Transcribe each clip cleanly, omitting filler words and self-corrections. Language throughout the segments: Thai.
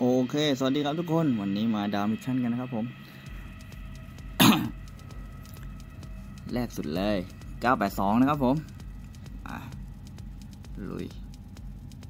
โอเคสวัสดีครับทุกคนวันนี้มาดาวมิชชั่นกันนะครับผม แรกสุดเลย982นะครับผมลุย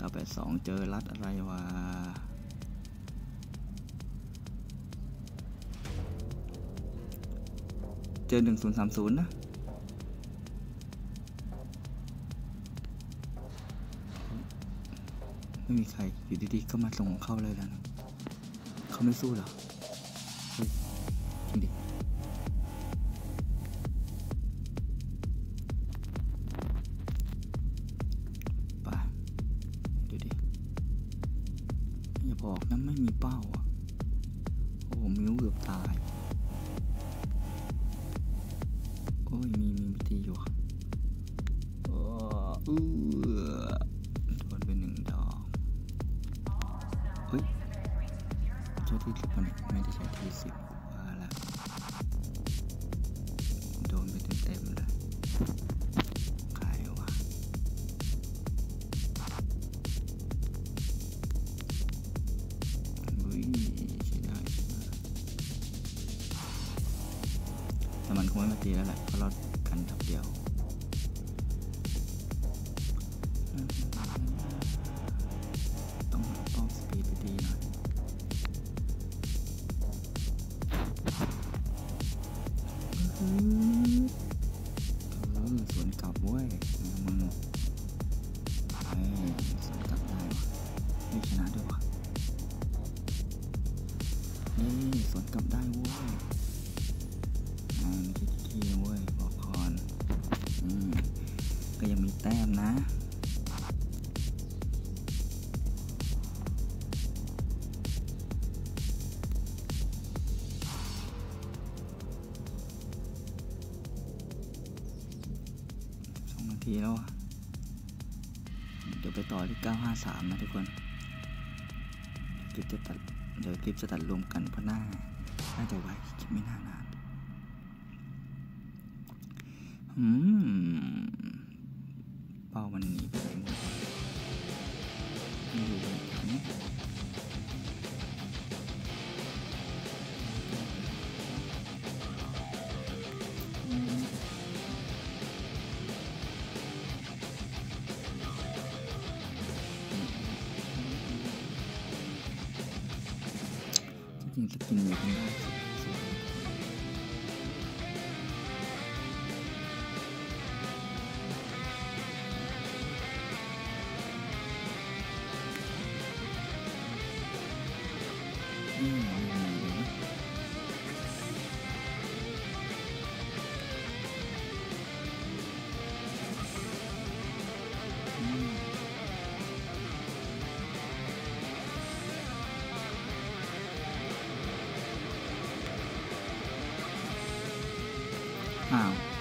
982เจอรัดอะไรวะเจอ1030นะไม่มีใครอยู่ดีๆก็มาส่งเข้าเลยแล้วนะเขาไม่สู้หรอจริงดิป่ะดูดิอย่าบอกนะไม่มีเป้าอ่ะโอ้มิวเกือบตายโอ้ยมีตีอยู่อ๋อที่10มันไม่ได้ใช้ที่10ว่าแล้วโดนไปเต็มเลยใครวะวิ่งใช่ได้แต่มันคงไม่มาตีแล้วแหละเพราะเรากันทับเดียวต้องหาป้อมสปีดไปดีหน่อยสวนกลับเว้ยมึงสวนกลับได้วะไม่ชนะด้วยวะสวนกลับได้เว้ยไม่ใช่ขี้เว้ยบอกคอนก็ยังมีแต้มนะแล้วเดี๋ยวไปต่อที่953นะทุกคนเดี๋ยวคลิปจะตัดรวมกันเพราะน่าจะไว้คลิปไม่น่านานเป้ามันหนีไปหมดอยู่แบบนี้จะกินอยู่กันได้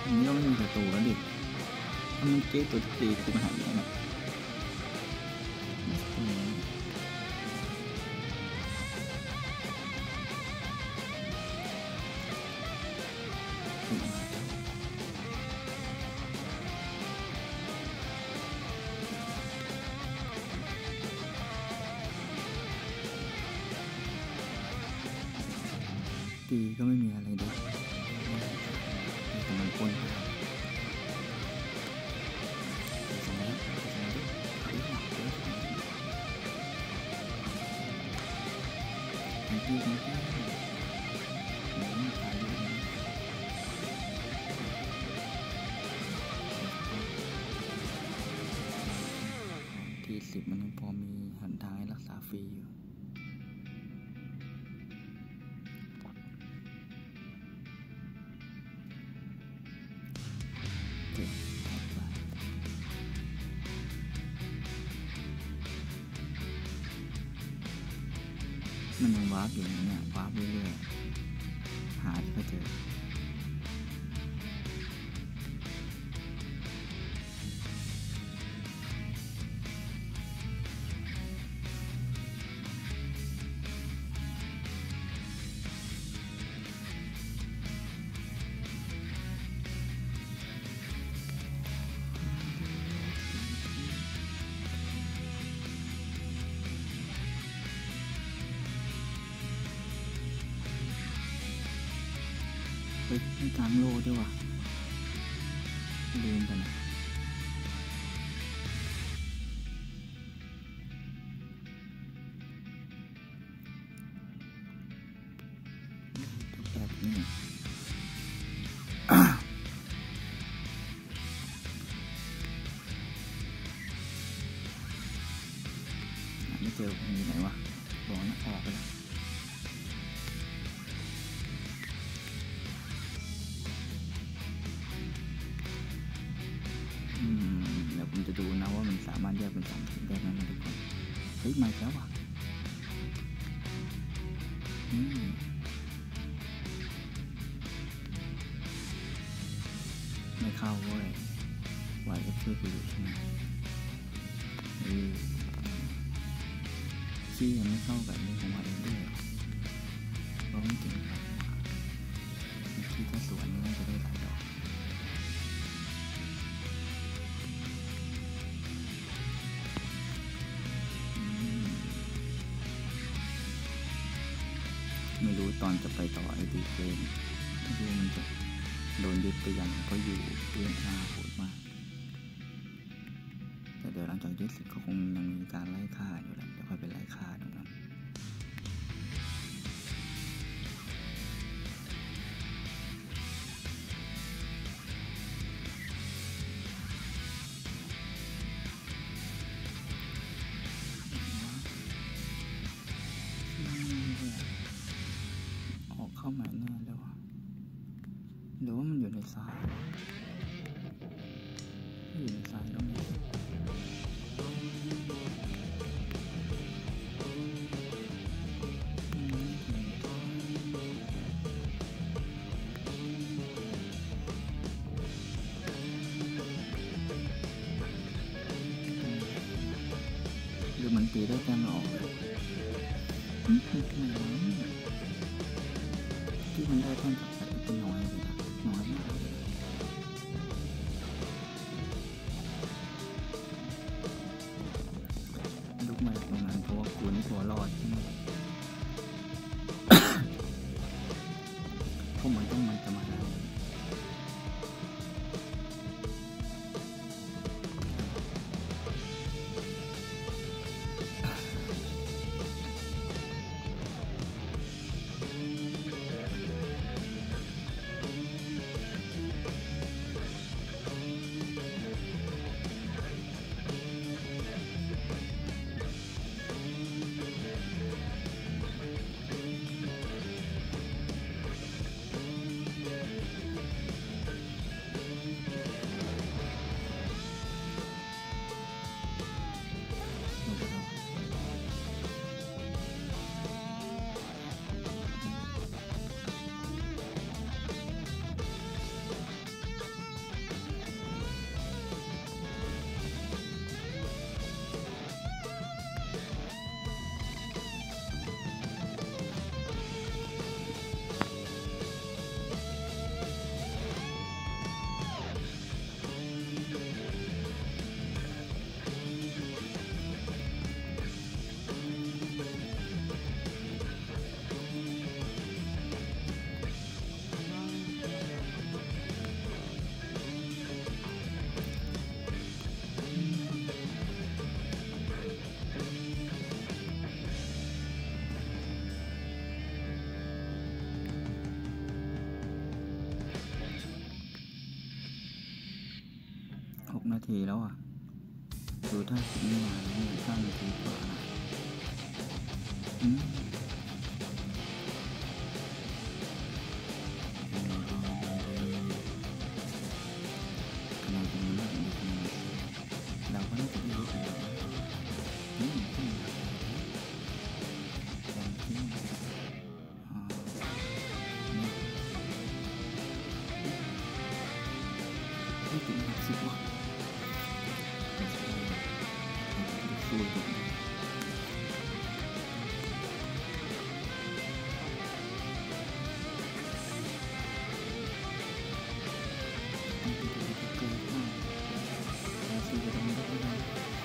อันนี้ก็ไม่มีศัตรูแล้วดิถ้ามันเจ๊ตัวตีคือปัญหาเนี่ยนะตีก็ไม่มีอะไรดิที่10มันยังพอมีหันทางให้รักษาฟรีอยู่มันยังวาร์ปอยู่เนี่ยวาร์ปเรื่อยๆหาที่เขาเจอ ไปที่กลางโลด้วยว่ะลืมไปนะแบบนี้ไม่เจอมันอยู่ไหนวะบอกนะออกไปแล้วเดี๋ยวผมจะดูนะว่ามันสามารถแยกเป็นสามสิ่งได้ไหมทุกคนเฮ้ยมาแล้วว่ะไม่เข้าเว้ยไหวก็ช่วยกูอยู่ใช่ไหมที่ยังไม่เข้าแบบนี้ของว่าเองด้วยร้องเก่งแบบที่ถ้าสวนนี่น่าจะได้หลายดอกไม่รู้ตอนจะไปต่อไอดีเกมไม่รู้มันจะโดนยึดไปยังก็อยู่เรื่องอาโหดมากแต่เดี๋ยวหลังจากยึดเสร็จก็คงยังมีการไล่ฆ่าอยู่แหละเดี๋ยวค่อยไปไล่ฆ่าตรงนั้นออกเข้ามาแน่เลยวะหรือว่ามันอยู่ในทรายอยู่ในทรายตรงนี้มันตีได้แต่มันออกที่มันได้ท่อนจากสัตว์เป็นน้อยเลยนะน้อยมากลุกมาจากตรงนั้นเพราะว่ากูนี่ตัวรอดใช่ไหมเพราะมันต้องมันจะมาแล้วนาทีแล้วอ่ะดูถ้าสิบนาทีข้างนาทีกว่าขนาดนี้เราก็น่าจะรู้กันไม่ถึงสิบวะ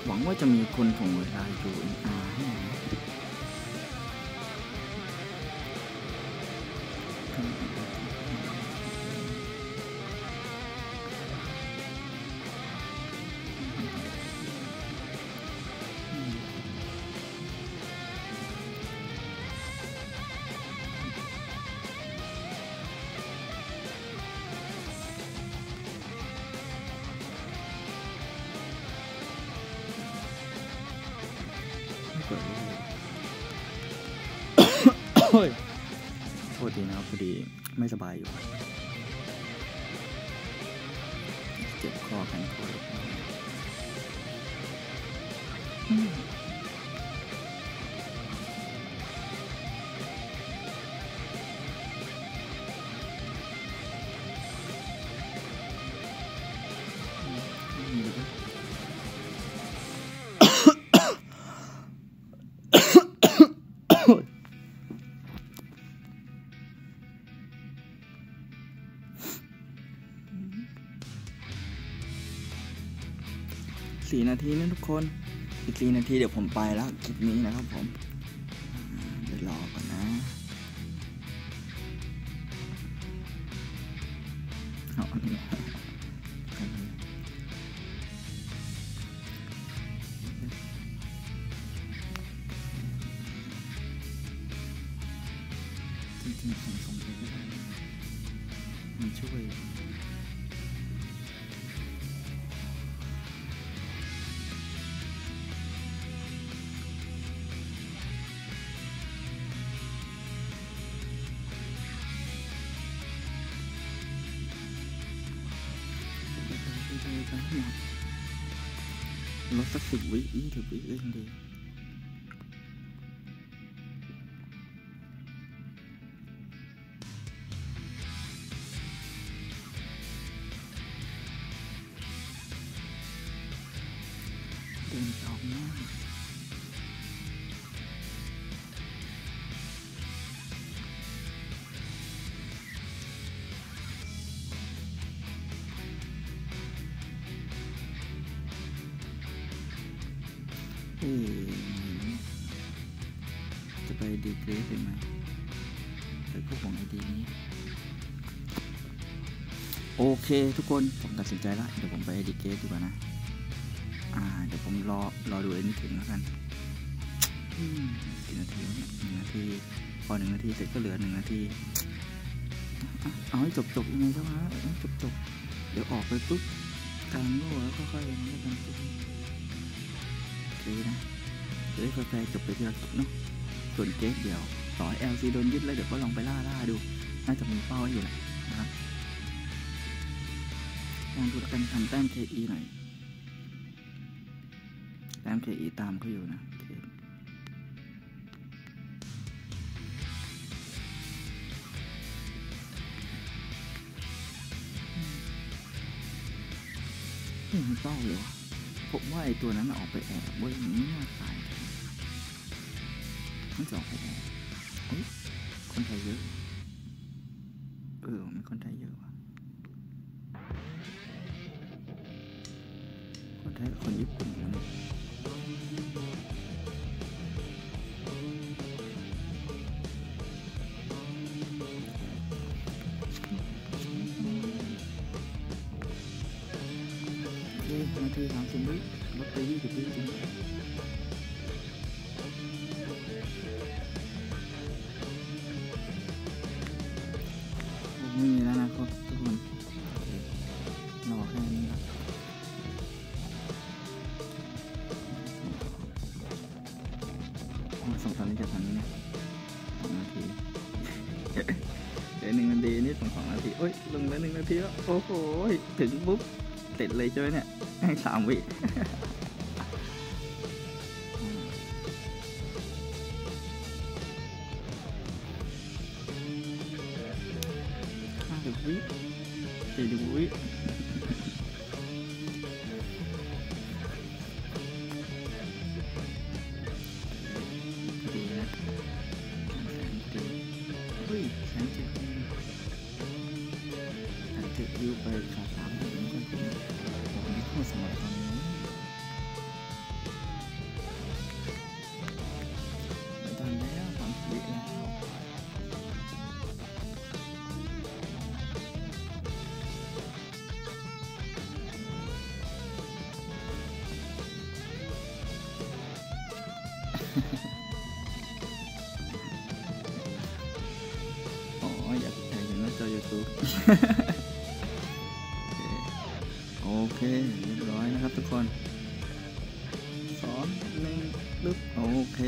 หวังว่าจะมีคนส่งเวลาอยู่อาให้นะ ยโทษดีนะครับพอดีไม่สบายอยู่เจ็บคอคันคอ4 นาทีนะทุกคนอีก4 นาทีเดี๋ยวผมไปแล้วคลิปนี้นะครับผมเดี๋ยวรอก่อนนะเอาอันนี้จริงๆผมส่งไปก็ได้มันช่วยลดสัก10 วินี่ถือวิเล่นดีเดินต่อหน้าจะไปดีเกรสได้ไหมไปพวกของไอดีนี้โอเคทุกคนผมตัดสินใจแล้วเดี๋ยวผมไปดีเกรสดีกว่านะเดี๋ยวผมรอดูไอ้นี่ถึงแล้วกันกี่นาทีเนี่ย1 นาทีพอ1 นาทีเสร็จก็เหลือ1 นาทีเอาให้จบยังไงเจ้าฮะจบเดี๋ยวออกไปปุ๊บกลางโลกแล้วค่อยๆมันจะเป็นเดี๋ยวค่อยๆจบไปทีละเนาะส่วนเกสเดี๋ยวต่อ LC โดนยึดแล้วเดี๋ยวก็ลองไปล่าดูน่าจะมีเป้าอยู่แหละนะครับลองดูกันทำแต้ม KE หน่อยแต้ม KE ตามเขาอยู่นะมีเป้าเลยวะผมว่าไอตัวนั้นออกไปแอบเว้ยมันไม่น่าตายมันจะออกไปแอบเฮ้ยคนไทยเยอะมีคนไทยเยอะว่ะคนไทยคนญี่ปุ่นนะคือ30 วิลดไป20 วิจริงไม่มีแล้วนะครับทุกคนรอแค่นี้ครับสองตอนนี้จะทันไหมเนี่ย2 นาทีเดี๋ยว1 นาทีนี่2 นาทีโอ๊ยลงแล้ว1 นาทีแล้วโอ้โหถึงปุ๊บเสร็จเลยใช่ไหมเนี่ย3 วิ5 วิ4 วิอ๋ออยากถ่ายอยู่หน้าจอ YouTube โอเคเรียบร้อยนะครับทุกคน2 1ปึ๊บโอเค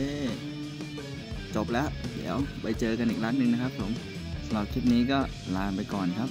จ จบแล้วเดี๋ยวไปเจอกันอีกครั้งหนึ่งนะครับผมสำหรับคลิปนี้ก็ลาไปก่อนครับ